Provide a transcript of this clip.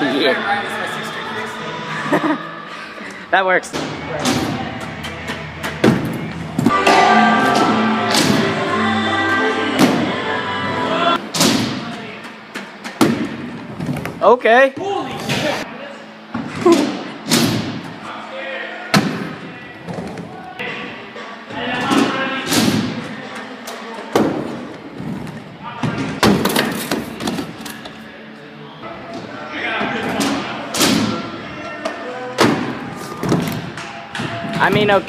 Yeah. That works. Okay. Holy shit. I mean, okay.